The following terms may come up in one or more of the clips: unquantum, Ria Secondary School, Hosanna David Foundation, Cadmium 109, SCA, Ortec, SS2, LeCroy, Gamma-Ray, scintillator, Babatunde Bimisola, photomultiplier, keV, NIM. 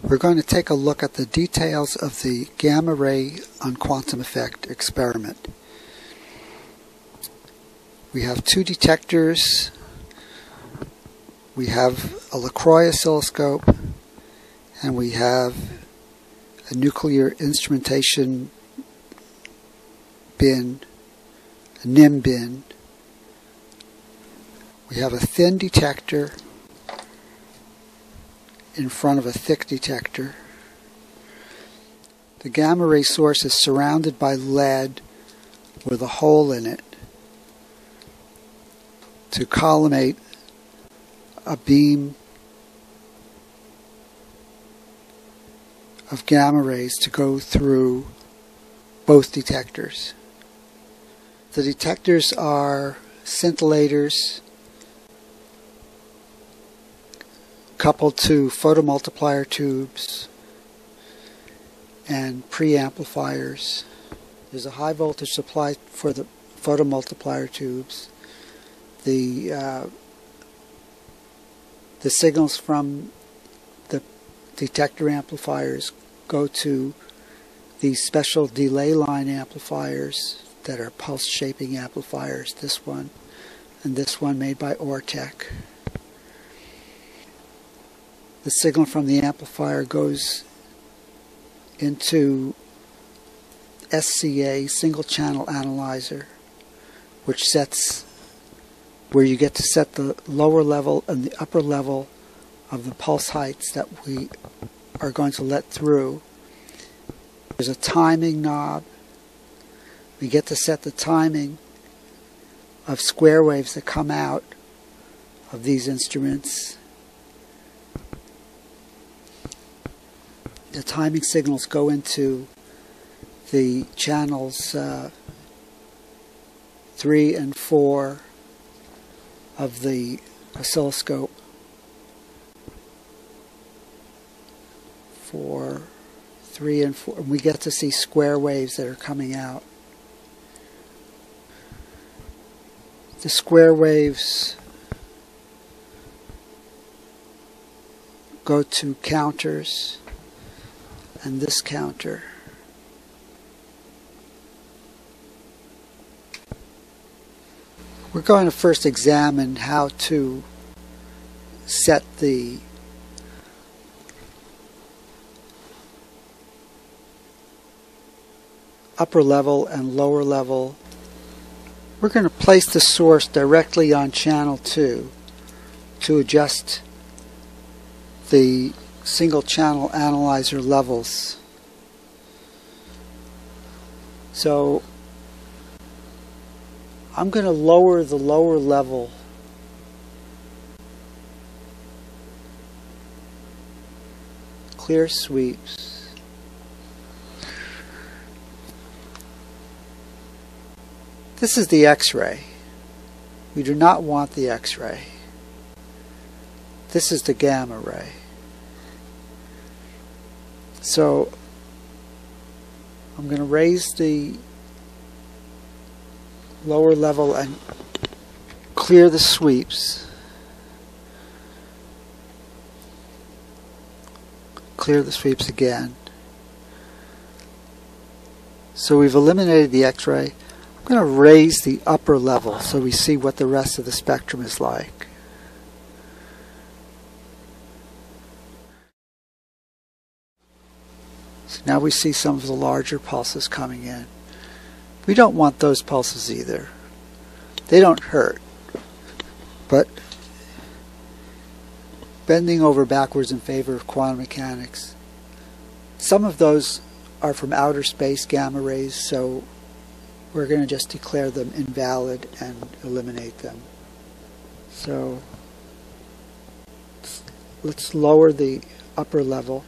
We're going to take a look at the details of the gamma ray on quantum effect experiment. We have two detectors, we have a LeCroy oscilloscope, and we have a nuclear instrumentation bin, a NIM bin. We have a thin detector in front of a thick detector. The gamma ray source is surrounded by lead with a hole in it to collimate a beam of gamma rays to go through both detectors. The detectors are scintillators coupled to photomultiplier tubes and preamplifiers. There's a high voltage supply for the photomultiplier tubes. The signals from the detector amplifiers go to these special delay line amplifiers that are pulse shaping amplifiers, this one and this one made by Ortec. The signal from the amplifier goes into SCA, single channel analyzer, which sets where you get to set the lower level and the upper level of the pulse heights that we are going to let through. There's a timing knob. We get to set the timing of square waves that come out of these instruments. The timing signals go into the channels 3 and 4 of the oscilloscope for 3 and 4. We get to see square waves that are coming out. The square waves go to counters and this counter. We're going to first examine how to set the upper level and lower level. We're going to place the source directly on channel 2 to adjust the single channel analyzer levels. So I'm going to lower the lower level clear sweeps . This is the X-ray. We do not want the X-ray. This is the gamma ray. So I'm going to raise the lower level and clear the sweeps. Clear the sweeps again. So we've eliminated the X-ray. I'm going to raise the upper level so we see what the rest of the spectrum is like. So now we see some of the larger pulses coming in. We don't want those pulses either. They don't hurt. But bending over backwards in favor of quantum mechanics, some of those are from outer space gamma rays, so we're going to just declare them invalid and eliminate them. So let's lower the upper level.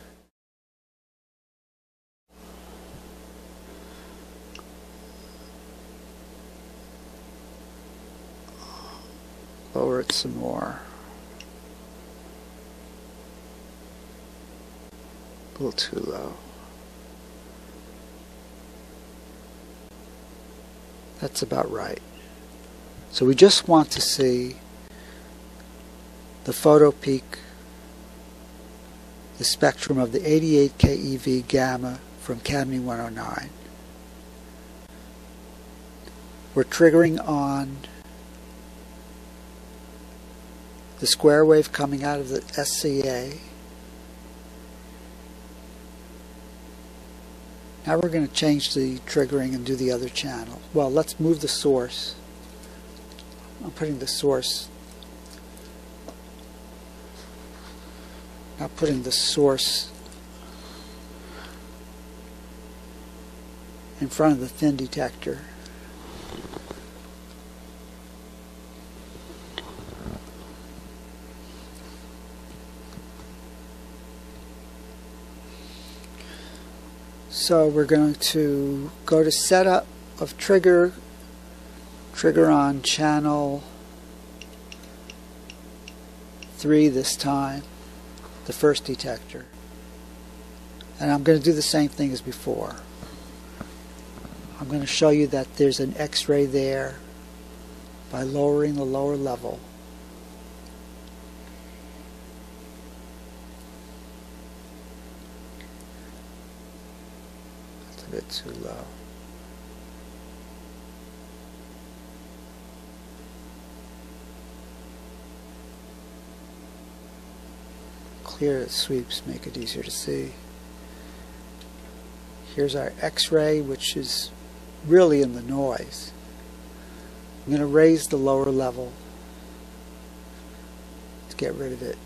Lower it some more. A little too low. That's about right. So we just want to see the photo peak, the spectrum of the 88 keV gamma from cadmium 109. We're triggering on the square wave coming out of the SCA. Now we're going to change the triggering and do the other channel. Well, let's move the source. I'm putting the source. Now putting the source in front of the thin detector. So we're going to go to setup of trigger, trigger on channel 3 this time, the first detector. And I'm going to do the same thing as before. I'm going to show you that there's an X-ray there by lowering the lower level. A bit too low. Clear the sweeps, make it easier to see. Here's our X-ray, which is really in the noise. I'm going to raise the lower level to get rid of it.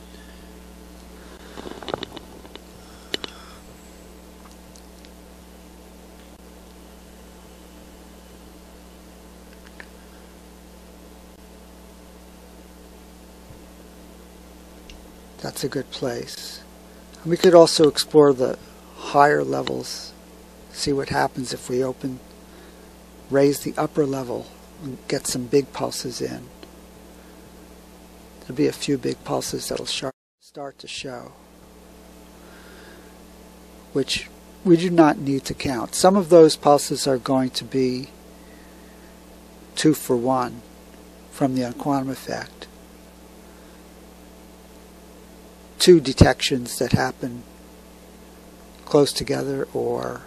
That's a good place. And we could also explore the higher levels, see what happens if we open, raise the upper level and get some big pulses in. There'll be a few big pulses that'll start to show, which we do not need to count. Some of those pulses are going to be 2 for 1 from the unquantum effect. 2 detections that happen close together, or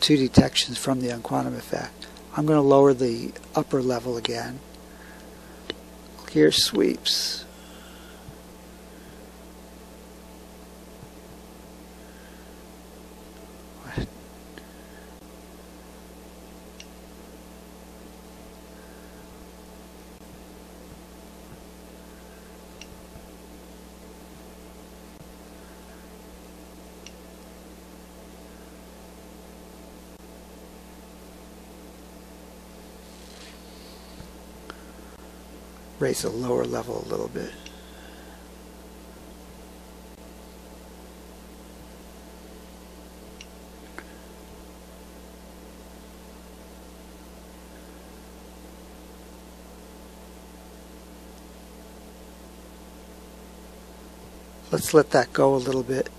2 detections from the unquantum effect. I'm going to lower the upper level again. Clear sweeps. Raise the lower level a little bit. Let's let that go a little bit.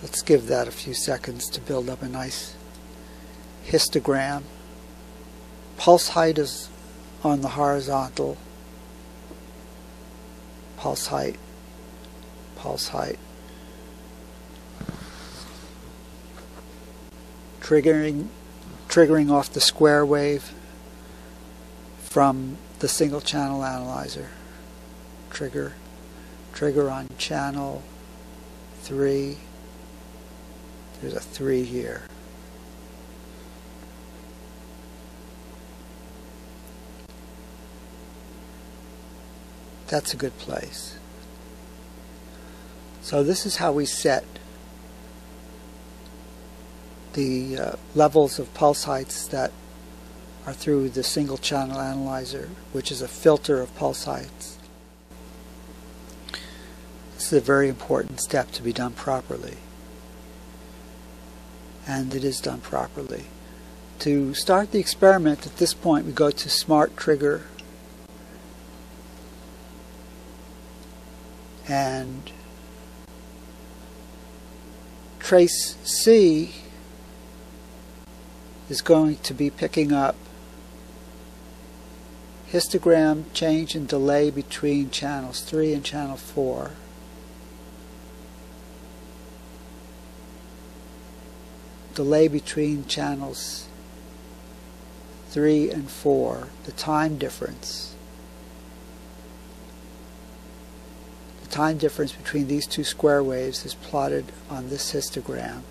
Let's give that a few seconds to build up a nice histogram. Pulse height is on the horizontal. Pulse height, pulse height. Triggering off the square wave from the single channel analyzer. Trigger on channel 3. There's a 3 here. That's a good place. So this is how we set the levels of pulse heights that are through the single channel analyzer, which is a filter of pulse heights. This is a very important step to be done properly. And it is done properly. To start the experiment at this point, we go to Smart Trigger, and trace C is going to be picking up histogram change and delay between channels 3 and channel 4. Delay between channels 3 and 4, the time difference. The time difference between these two square waves is plotted on this histogram.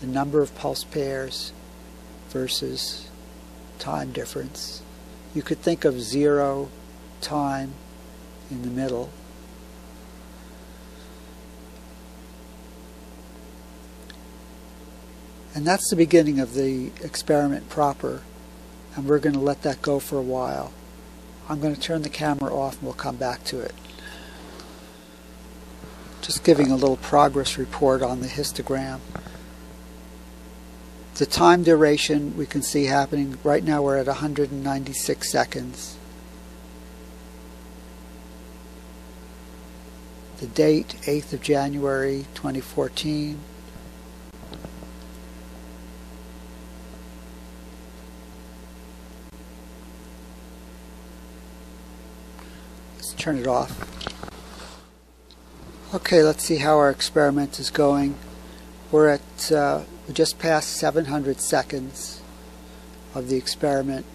The number of pulse pairs versus time difference. You could think of zero time in the middle. And that's the beginning of the experiment proper, and we're going to let that go for a while. I'm going to turn the camera off and we'll come back to it. Just giving a little progress report on the histogram. The time duration we can see happening. Right now we're at 196 seconds. The date, 8th of January 2014. Turn it off. Okay, let's see how our experiment is going. We're at we just passed 700 seconds of the experiment.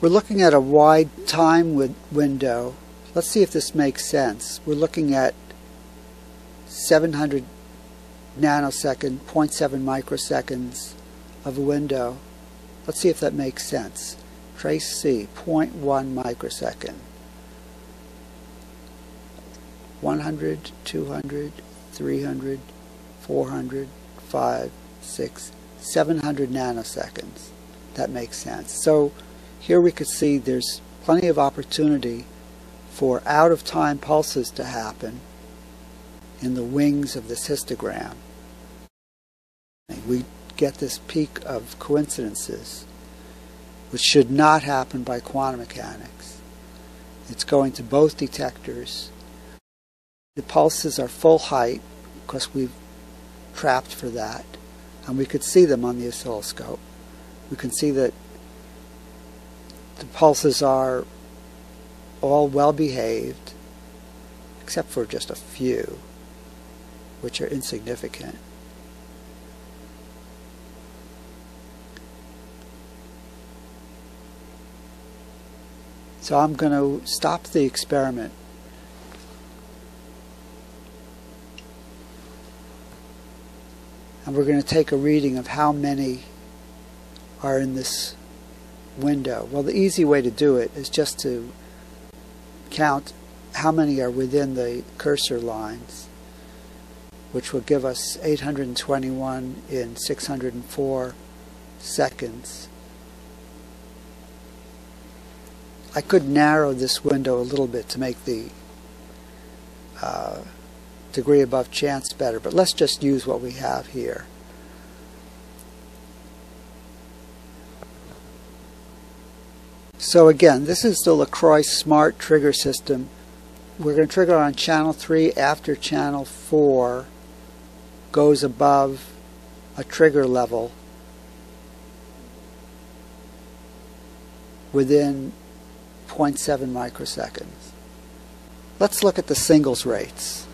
We're looking at a wide time window. Let's see if this makes sense. We're looking at 700 nanosecond, 0.7 microseconds of a window. Let's see if that makes sense. Trace C, 0.1 microsecond. 100, 200, 300, 400, 5, 6, 700 nanoseconds. That makes sense. So here we could see there's plenty of opportunity for out-of-time pulses to happen in the wings of this histogram. We get this peak of coincidences, which should not happen by quantum mechanics. It's going to both detectors. The pulses are full height because we've trapped for that, and we could see them on the oscilloscope. We can see that the pulses are all well behaved, except for just a few, which are insignificant. So I'm going to stop the experiment. And we're going to take a reading of how many are in this window. Well, the easy way to do it is just to count how many are within the cursor lines, which will give us 821 in 604 seconds. I could narrow this window a little bit to make the degree above chance better, but let's just use what we have here. So again, this is the LeCroy Smart Trigger System. We're going to trigger on channel 3 after channel 4 goes above a trigger level within 0.7 microseconds. Let's look at the singles rates.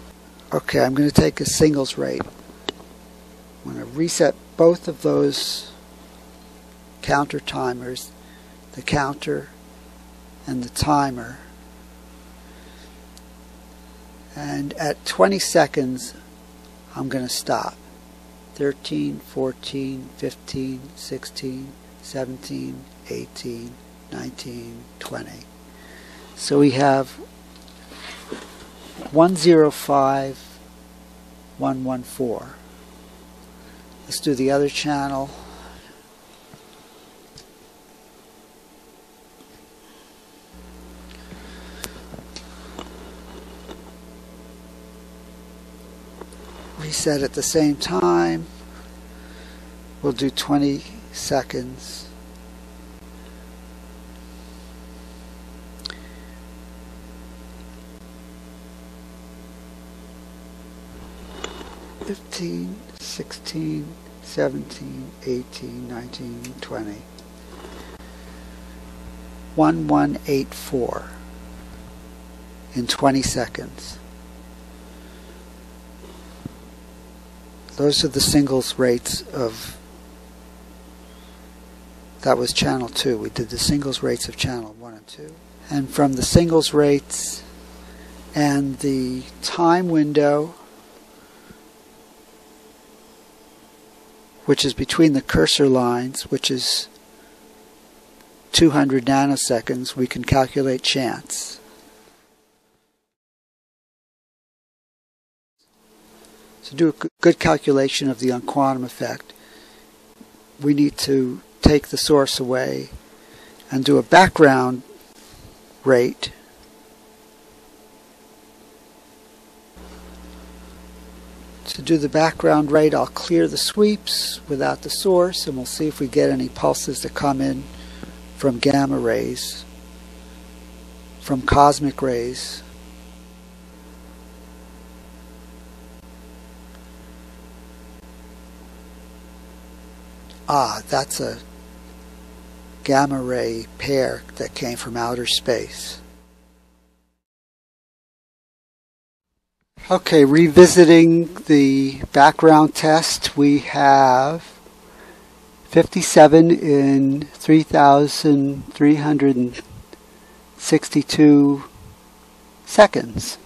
Okay, I'm going to take a singles rate. I'm going to reset both of those counter timers, the counter and the timer. And at 20 seconds, I'm going to stop. 13, 14, 15, 16, 17, 18, 19, 20. So we have 105, 114. Let's do the other channel. Reset at the same time. We'll do 20 seconds. 15, 16, 17, 18, 19, 20. 1184 in 20 seconds. Those are the singles rates of, that was channel 2. We did the singles rates of channel 1 and 2. And from the singles rates and the time window, which is between the cursor lines, which is 200 nanoseconds, we can calculate chance. To do a good calculation of the unquantum effect, we need to take the source away and do a background rate . To do the background rate, I'll clear the sweeps without the source, and we'll see if we get any pulses that come in from gamma rays, from cosmic rays. Ah, that's a gamma ray pair that came from outer space. Okay, revisiting the background test, we have 57 in 3,362 seconds.